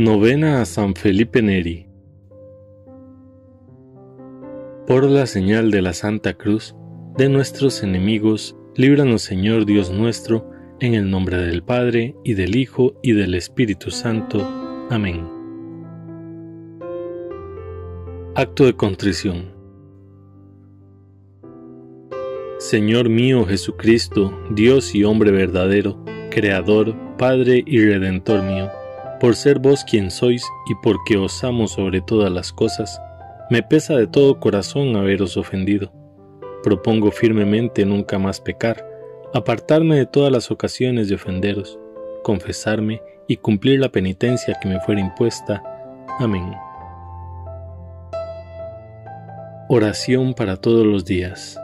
Novena a San Felipe Neri. Por la señal de la Santa Cruz, de nuestros enemigos, líbranos, Señor Dios nuestro, en el nombre del Padre, y del Hijo, y del Espíritu Santo. Amén. Acto de contrición. Señor mío Jesucristo, Dios y hombre verdadero, Creador, Padre y Redentor mío, por ser vos quien sois y porque os amo sobre todas las cosas, me pesa de todo corazón haberos ofendido. Propongo firmemente nunca más pecar, apartarme de todas las ocasiones de ofenderos, confesarme y cumplir la penitencia que me fuera impuesta. Amén. Oración para todos los días.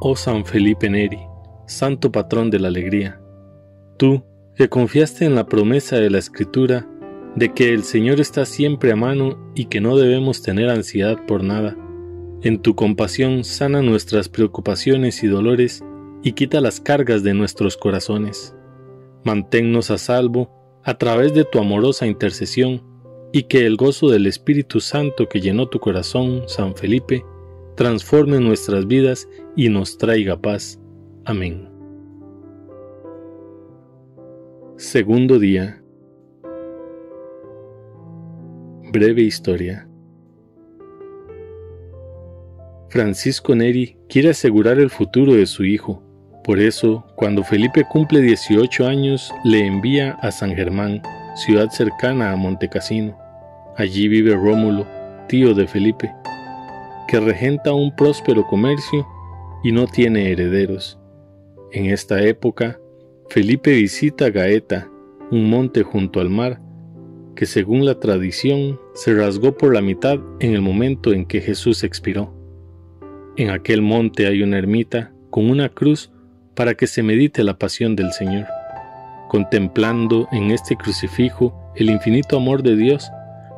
Oh San Felipe Neri, santo patrón de la alegría, tú que confiaste en la promesa de la Escritura de que el Señor está siempre a mano y que no debemos tener ansiedad por nada, en tu compasión sana nuestras preocupaciones y dolores y quita las cargas de nuestros corazones. Manténnos a salvo a través de tu amorosa intercesión y que el gozo del Espíritu Santo que llenó tu corazón, San Felipe, transforme nuestras vidas y nos traiga paz. Amén. Segundo día. Breve historia. Francisco Neri quiere asegurar el futuro de su hijo. Por eso, cuando Felipe cumple 18 años, le envía a San Germán, ciudad cercana a Montecassino. Allí vive Rómulo, tío de Felipe, que regenta un próspero comercio y no tiene herederos. En esta época, Felipe visita Gaeta, un monte junto al mar, que según la tradición se rasgó por la mitad en el momento en que Jesús expiró. En aquel monte hay una ermita con una cruz para que se medite la pasión del Señor. Contemplando en este crucifijo el infinito amor de Dios,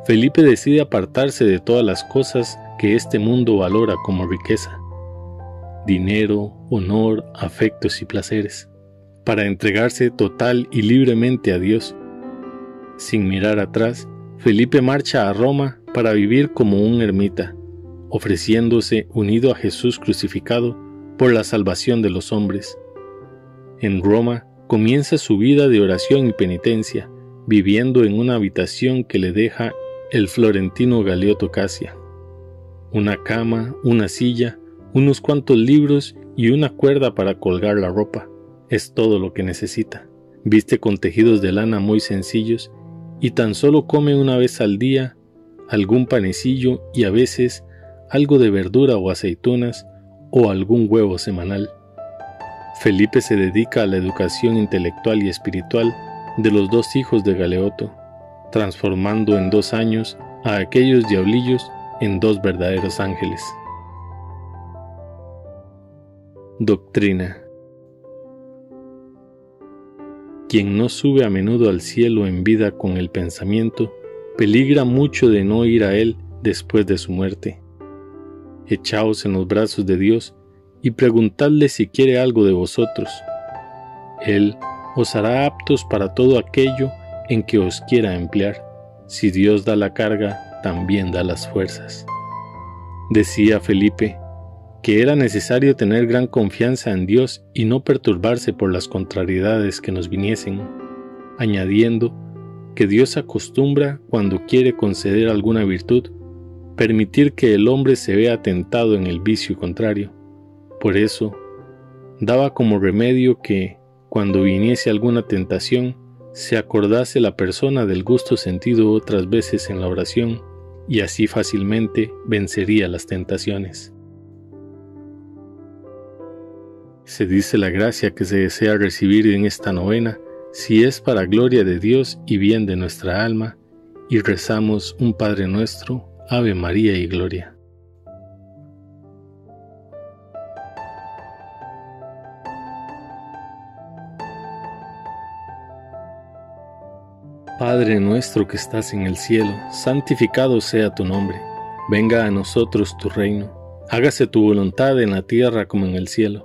Felipe decide apartarse de todas las cosas que este mundo valora como riqueza, dinero, honor, afectos y placeres, para entregarse total y libremente a Dios. Sin mirar atrás, Felipe marcha a Roma para vivir como un ermita, ofreciéndose unido a Jesús crucificado por la salvación de los hombres. En Roma comienza su vida de oración y penitencia, viviendo en una habitación que le deja el florentino Galeotto Casia. Una cama, una silla, unos cuantos libros y una cuerda para colgar la ropa. Es todo lo que necesita. Viste con tejidos de lana muy sencillos y tan solo come una vez al día algún panecillo y a veces algo de verdura o aceitunas o algún huevo semanal. Felipe se dedica a la educación intelectual y espiritual de los dos hijos de Galeotto, transformando en 2 años a aquellos diablillos en 2 verdaderos ángeles. Doctrina. Quien no sube a menudo al cielo en vida con el pensamiento, peligra mucho de no ir a él después de su muerte. Echaos en los brazos de Dios y preguntadle si quiere algo de vosotros. Él os hará aptos para todo aquello en que os quiera emplear. Si Dios da la carga, también da las fuerzas. Decía Felipe que era necesario tener gran confianza en Dios y no perturbarse por las contrariedades que nos viniesen, añadiendo que Dios acostumbra, cuando quiere conceder alguna virtud, permitir que el hombre se vea tentado en el vicio contrario. Por eso, daba como remedio que, cuando viniese alguna tentación, se acordase la persona del gusto sentido otras veces en la oración, y así fácilmente vencería las tentaciones. Se dice la gracia que se desea recibir en esta novena, si es para gloria de Dios y bien de nuestra alma, y rezamos un Padre Nuestro, Ave María y Gloria. Padre nuestro que estás en el cielo, santificado sea tu nombre. Venga a nosotros tu reino. Hágase tu voluntad en la tierra como en el cielo.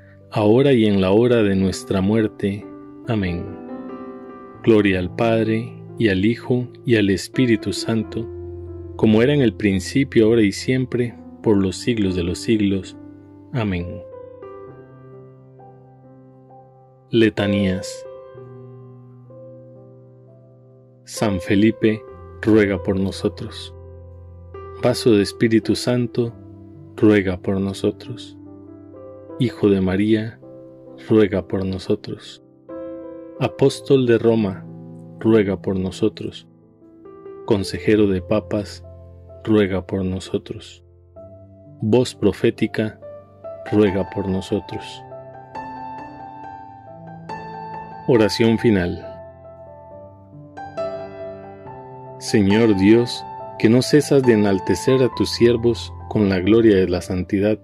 ahora y en la hora de nuestra muerte. Amén. Gloria al Padre, y al Hijo, y al Espíritu Santo, como era en el principio, ahora y siempre, por los siglos de los siglos. Amén. Letanías. San Felipe, ruega por nosotros. Vaso de Espíritu Santo, ruega por nosotros. Hijo de María, ruega por nosotros. Apóstol de Roma, ruega por nosotros. Consejero de Papas, ruega por nosotros. Voz profética, ruega por nosotros. Oración final. Señor Dios, que no cesas de enaltecer a tus siervos con la gloria de la santidad,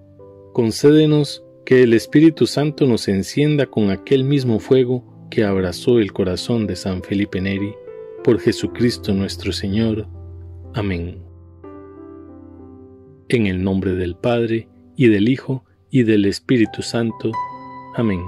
concédenos que el Espíritu Santo nos encienda con aquel mismo fuego que abrazó el corazón de San Felipe Neri, por Jesucristo nuestro Señor. Amén. En el nombre del Padre, y del Hijo, y del Espíritu Santo. Amén.